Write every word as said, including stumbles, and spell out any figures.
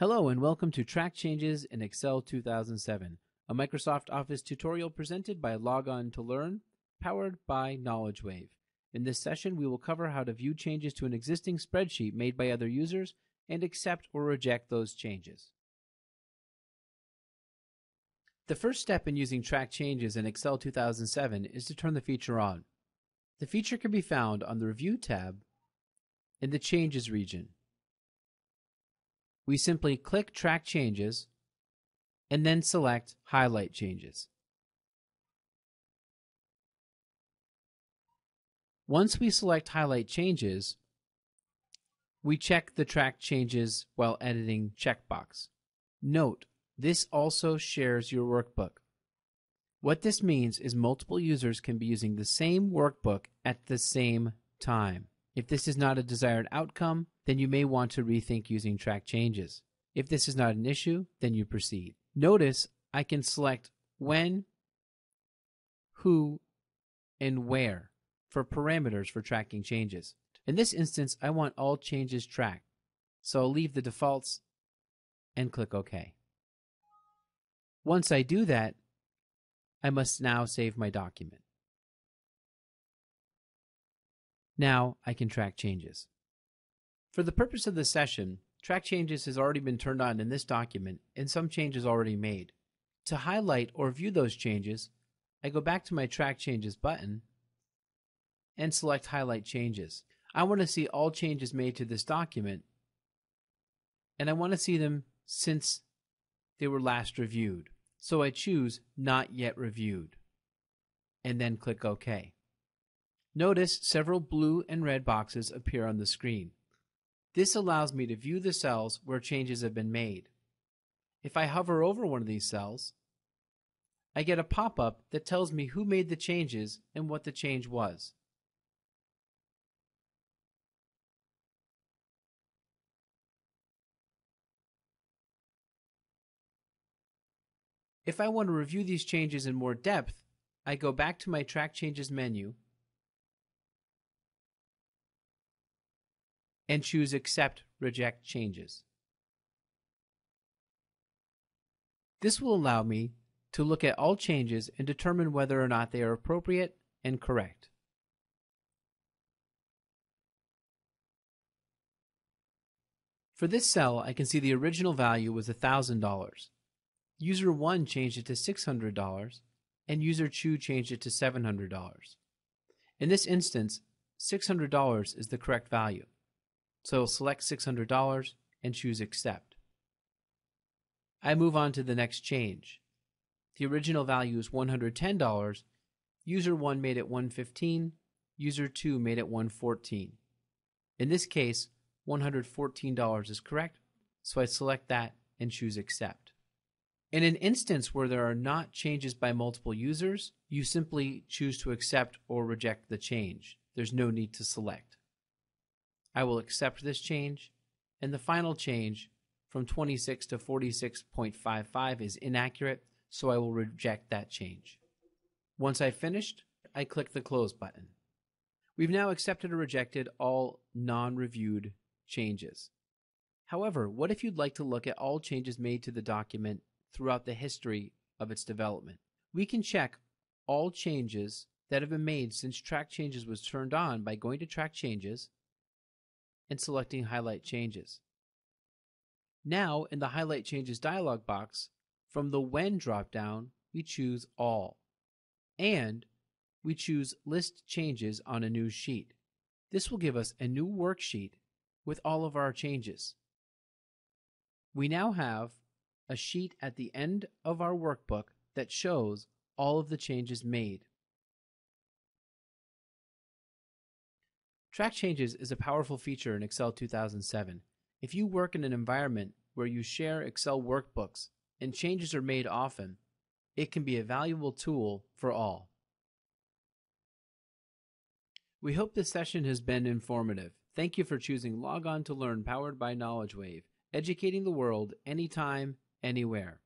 Hello and welcome to Track Changes in Excel two thousand seven, a Microsoft Office tutorial presented by Logon to Learn, powered by KnowledgeWave. In this session, we will cover how to view changes to an existing spreadsheet made by other users and accept or reject those changes. The first step in using Track Changes in Excel two thousand seven is to turn the feature on. The feature can be found on the Review tab in the Changes region. We simply click Track Changes and then select Highlight Changes. Once we select Highlight Changes, we check the Track Changes While Editing checkbox. Note, this also shares your workbook. What this means is multiple users can be using the same workbook at the same time. If this is not a desired outcome, then you may want to rethink using Track Changes. If this is not an issue, then you proceed. Notice I can select when, who, and where for parameters for tracking changes. In this instance, I want all changes tracked, so I'll leave the defaults and click OK. Once I do that, I must now save my document. Now I can track changes. For the purpose of this session, Track Changes has already been turned on in this document and some changes already made. To highlight or view those changes, I go back to my Track Changes button and select Highlight Changes. I want to see all changes made to this document, and I want to see them since they were last reviewed. So I choose Not Yet Reviewed and then click OK. Notice several blue and red boxes appear on the screen. This allows me to view the cells where changes have been made. If I hover over one of these cells, I get a pop-up that tells me who made the changes and what the change was. If I want to review these changes in more depth, I go back to my Track Changes menu and choose Accept, Reject Changes. This will allow me to look at all changes and determine whether or not they are appropriate and correct. For this cell, I can see the original value was one thousand dollars. User one changed it to six hundred dollars, and User two changed it to seven hundred dollars. In this instance, six hundred dollars is the correct value. So I'll select six hundred dollars and choose Accept. I move on to the next change. The original value is one hundred ten dollars. User one made it one hundred fifteen dollars. User two made it one hundred fourteen dollars. In this case, one hundred fourteen dollars is correct, so I select that and choose Accept. In an instance where there are not changes by multiple users, you simply choose to accept or reject the change. There's no need to select. I will accept this change, and the final change from twenty-six to forty-six point five five is inaccurate, so I will reject that change. Once I've finished, I click the Close button. We've now accepted or rejected all non-reviewed changes. However, what if you'd like to look at all changes made to the document throughout the history of its development? We can check all changes that have been made since Track Changes was turned on by going to Track Changes and selecting Highlight Changes. Now, in the Highlight Changes dialog box, from the When drop-down, we choose All, and we choose List Changes on a new sheet. This will give us a new worksheet with all of our changes. We now have a sheet at the end of our workbook that shows all of the changes made. Track Changes is a powerful feature in Excel two thousand seven. If you work in an environment where you share Excel workbooks and changes are made often, it can be a valuable tool for all. We hope this session has been informative. Thank you for choosing Logon to Learn, powered by KnowledgeWave, educating the world anytime, anywhere.